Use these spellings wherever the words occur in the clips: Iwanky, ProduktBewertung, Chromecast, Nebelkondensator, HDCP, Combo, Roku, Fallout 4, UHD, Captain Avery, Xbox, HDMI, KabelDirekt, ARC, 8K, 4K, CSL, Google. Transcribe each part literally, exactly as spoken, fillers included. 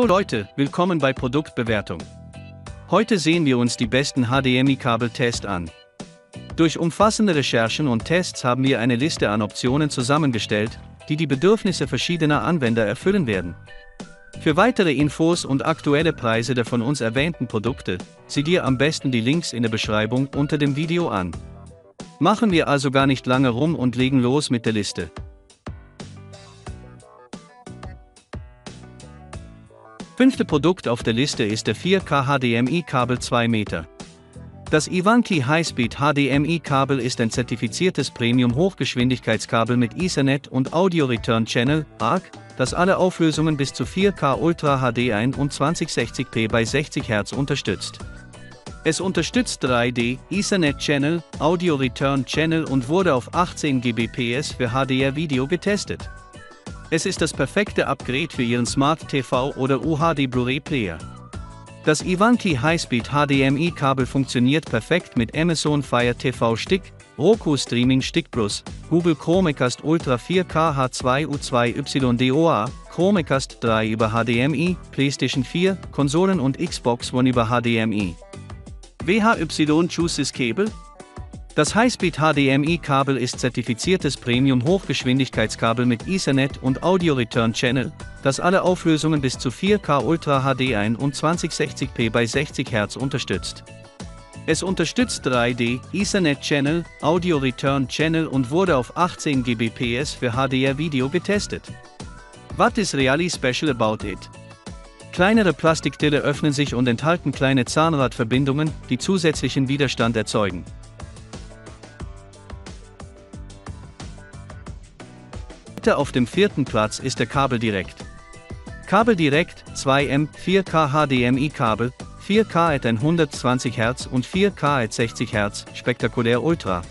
Hallo Leute, willkommen bei Produktbewertung. Heute sehen wir uns die besten H D M I-Kabeltests an. Durch umfassende Recherchen und Tests haben wir eine Liste an Optionen zusammengestellt, die die Bedürfnisse verschiedener Anwender erfüllen werden. Für weitere Infos und aktuelle Preise der von uns erwähnten Produkte, sieh dir am besten die Links in der Beschreibung unter dem Video an. Machen wir also gar nicht lange rum und legen los mit der Liste. Fünfte Produkt auf der Liste ist der vier K H D M I-Kabel zwei Meter. Das Iwanky Highspeed H D M I-Kabel ist ein zertifiziertes Premium-Hochgeschwindigkeitskabel mit Ethernet und Audio Return Channel, A R C, das alle Auflösungen bis zu vier K Ultra H D einundzwanzig sechzig p bei sechzig Hertz unterstützt. Es unterstützt drei D, Ethernet Channel, Audio Return Channel und wurde auf achtzehn G B P S für H D R-Video getestet. Es ist das perfekte Upgrade für Ihren Smart T V oder U H D Blu-ray Player. Das Iwanky Highspeed H D M I-Kabel funktioniert perfekt mit Amazon Fire T V Stick, Roku Streaming Stick Plus, Google Chromecast Ultra vier K H zwei U zwei Y D O A, Chromecast drei über H D M I, PlayStation vier, Konsolen und Xbox One über H D M I. W H Y Chooses Cable? Das Highspeed H D M I-Kabel ist zertifiziertes Premium-Hochgeschwindigkeitskabel mit Ethernet und Audio Return Channel, das alle Auflösungen bis zu vier K Ultra H D einundzwanzig sechzig p bei sechzig Hertz unterstützt. Es unterstützt drei D, Ethernet Channel, Audio Return Channel und wurde auf achtzehn G B P S für H D R-Video getestet. What is really special about it? Kleinere Plastiktille öffnen sich und enthalten kleine Zahnradverbindungen, die zusätzlichen Widerstand erzeugen. Auf dem vierten Platz ist der KabelDirekt. KabelDirekt zwei M vier K H D M I-Kabel, vier K at hundertzwanzig Hertz und vier K at sechzig Hertz, spektakulär Ultra.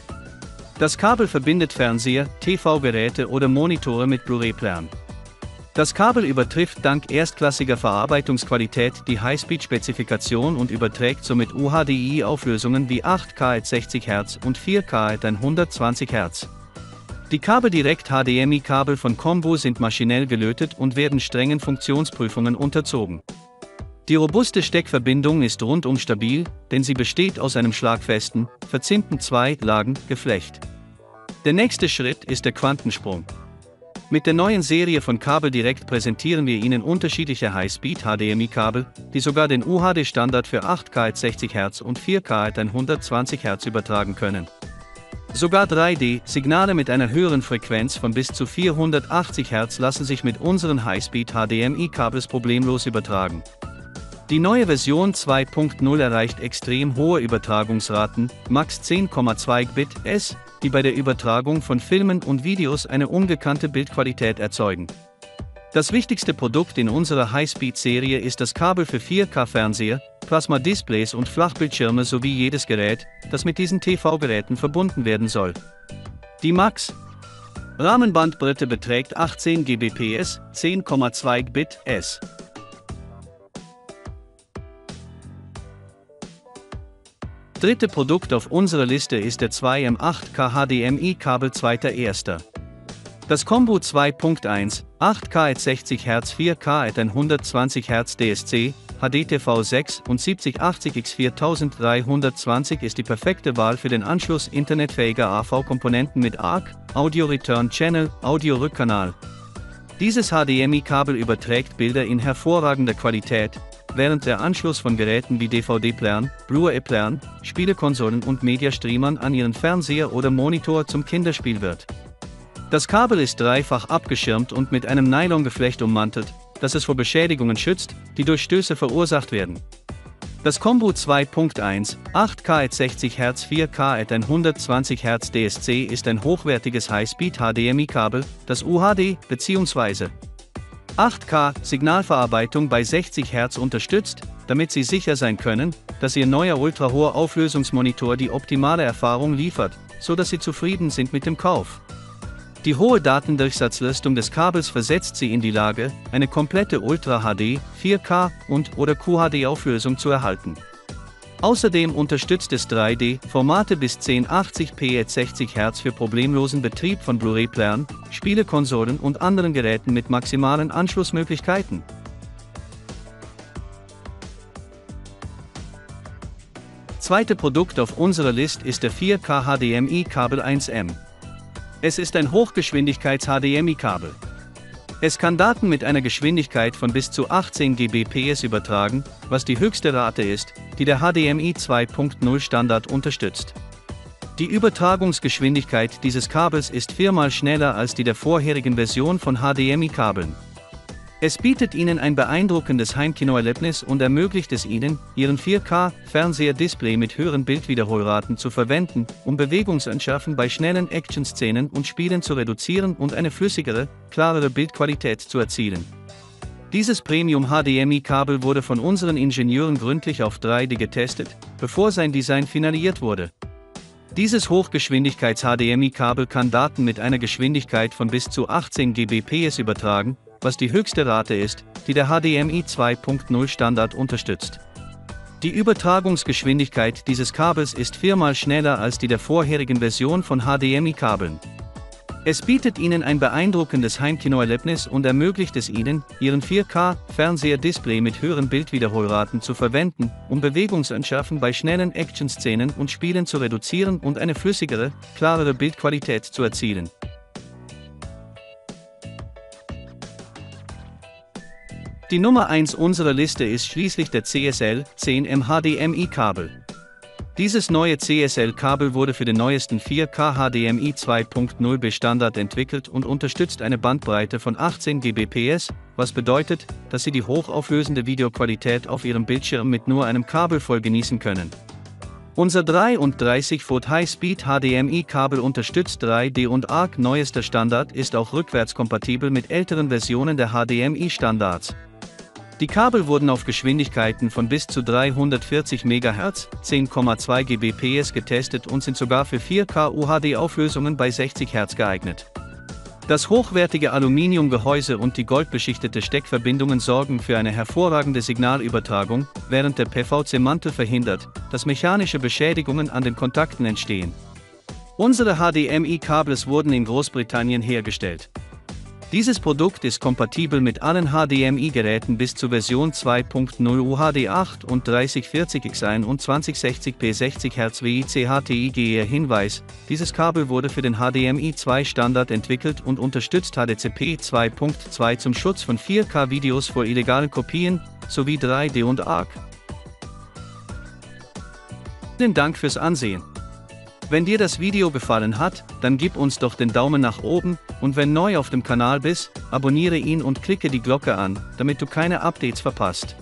Das Kabel verbindet Fernseher, T V-Geräte oder Monitore mit Blu-ray-Playern. Das Kabel übertrifft dank erstklassiger Verarbeitungsqualität die Highspeed-Spezifikation und überträgt somit U H D I-Auflösungen wie acht K at sechzig Hertz und vier K at hundertzwanzig Hertz. Die KabelDirekt H D M I-Kabel von Combo sind maschinell gelötet und werden strengen Funktionsprüfungen unterzogen. Die robuste Steckverbindung ist rundum stabil, denn sie besteht aus einem schlagfesten, verzinnten Zwei-Lagen-Geflecht. Der nächste Schritt ist der Quantensprung. Mit der neuen Serie von KabelDirekt präsentieren wir Ihnen unterschiedliche High-Speed H D M I-Kabel, die sogar den U H D-Standard für acht K at sechzig Hertz und vier K at hundertzwanzig Hertz übertragen können. Sogar drei D-Signale mit einer höheren Frequenz von bis zu vierhundertachtzig Hertz lassen sich mit unseren Highspeed H D M I-Kabels problemlos übertragen. Die neue Version zwei Punkt null erreicht extrem hohe Übertragungsraten, max zehn Komma zwei Gbit/s, die bei der Übertragung von Filmen und Videos eine ungekannte Bildqualität erzeugen. Das wichtigste Produkt in unserer Highspeed-Serie ist das Kabel für vier K-Fernseher, Plasma-Displays und Flachbildschirme sowie jedes Gerät, das mit diesen T V-Geräten verbunden werden soll. Die Max Rahmenbandbreite beträgt achtzehn G B P S, zehn Komma zwei Gbit/s. Dritte Produkt auf unserer Liste ist der zwei M acht K H D M I-Kabel zwei Punkt eins. Das Combo zwei Punkt eins, acht K at sechzig Hertz, vier K at hundertzwanzig Hertz D S C, H D T V sechsundsiebzig achtzig x viertausenddreihundertzwanzig ist die perfekte Wahl für den Anschluss internetfähiger A V-Komponenten mit A R C, Audio Return Channel, Audio-Rückkanal. Dieses H D M I-Kabel überträgt Bilder in hervorragender Qualität, während der Anschluss von Geräten wie D V D-Playern, Blu-ray-Playern, Spielekonsolen und Mediastreamern an Ihren Fernseher oder Monitor zum Kinderspiel wird. Das Kabel ist dreifach abgeschirmt und mit einem Nylongeflecht ummantelt, das es vor Beschädigungen schützt, die durch Stöße verursacht werden. Das Combo zwei Punkt eins, acht K at sechzig Hertz, vier K at hundertzwanzig Hertz D S C ist ein hochwertiges High-Speed H D M I-Kabel, das U H D bzw. acht K Signalverarbeitung bei sechzig Hertz unterstützt, damit Sie sicher sein können, dass Ihr neuer ultrahoher Auflösungsmonitor die optimale Erfahrung liefert, sodass Sie zufrieden sind mit dem Kauf. Die hohe Datendurchsatzleistung des Kabels versetzt sie in die Lage, eine komplette Ultra-H D, vier K und/oder Q H D-Auflösung zu erhalten. Außerdem unterstützt es drei D-Formate bis zehn achtzig p at sechzig Hertz für problemlosen Betrieb von Blu-ray-Playern, Spielekonsolen und anderen Geräten mit maximalen Anschlussmöglichkeiten. zweite Produkt auf unserer List ist der vier K H D M I-Kabel eins M. Es ist ein Hochgeschwindigkeits-H D M I-Kabel. Es kann Daten mit einer Geschwindigkeit von bis zu achtzehn Gigabit pro Sekunde übertragen, was die höchste Rate ist, die der H D M I zwei Punkt null Standard unterstützt. Die Übertragungsgeschwindigkeit dieses Kabels ist viermal schneller als die der vorherigen Version von H D M I-Kabeln. Es bietet Ihnen ein beeindruckendes Heimkinoerlebnis und ermöglicht es Ihnen, Ihren vier K-Fernseher-Display mit höheren Bildwiederholraten zu verwenden, um Bewegungsanschärfen bei schnellen Action-Szenen und Spielen zu reduzieren und eine flüssigere, klarere Bildqualität zu erzielen. Dieses Premium-H D M I-Kabel wurde von unseren Ingenieuren gründlich auf drei D getestet, bevor sein Design finalisiert wurde. Dieses Hochgeschwindigkeits-H D M I-Kabel kann Daten mit einer Geschwindigkeit von bis zu achtzehn Gigabit pro Sekunde übertragen, was die höchste Rate ist, die der H D M I zwei Punkt null Standard unterstützt. Die Übertragungsgeschwindigkeit dieses Kabels ist viermal schneller als die der vorherigen Version von H D M I-Kabeln. Es bietet Ihnen ein beeindruckendes Heimkinoerlebnis und ermöglicht es Ihnen, Ihren vier K-Fernseher-Display mit höheren Bildwiederholraten zu verwenden, um Bewegungsanschärfen bei schnellen Action-Szenen und Spielen zu reduzieren und eine flüssigere, klarere Bildqualität zu erzielen. Die Nummer eins unserer Liste ist schließlich der C S L zehn M H D M I-Kabel. Dieses neue C S L-Kabel wurde für den neuesten vier K H D M I zwei Punkt null B Standard entwickelt und unterstützt eine Bandbreite von achtzehn Gigabit pro Sekunde, was bedeutet, dass Sie die hochauflösende Videoqualität auf Ihrem Bildschirm mit nur einem Kabel voll genießen können. Unser dreiunddreißig Volt High-Speed H D M I-Kabel unterstützt drei D und A R C. Neuester Standard ist auch rückwärtskompatibel mit älteren Versionen der H D M I-Standards. Die Kabel wurden auf Geschwindigkeiten von bis zu dreihundertvierzig Megahertz, zehn Komma zwei Gigabit pro Sekunde getestet und sind sogar für vier K U H D-Auflösungen bei sechzig Hertz geeignet. Das hochwertige Aluminiumgehäuse und die goldbeschichtete Steckverbindungen sorgen für eine hervorragende Signalübertragung, während der P V C-Mantel verhindert, dass mechanische Beschädigungen an den Kontakten entstehen. Unsere H D M I-Kabels wurden in Großbritannien hergestellt. Dieses Produkt ist kompatibel mit allen H D M I-Geräten bis zu Version zwei Punkt null U H D achtunddreißig vierzig X eins und zwanzig sechzig P sechzig Hertz W I C H T I G E. Hinweis: Dieses Kabel wurde für den H D M I zwei Standard entwickelt und unterstützt H D C P zwei Punkt zwei zum Schutz von vier K-Videos vor illegalen Kopien, sowie drei D und A R C. Vielen Dank fürs Ansehen. Wenn dir das Video gefallen hat, dann gib uns doch den Daumen nach oben, und wenn neu auf dem Kanal bist, abonniere ihn und klicke die Glocke an, damit du keine Updates verpasst.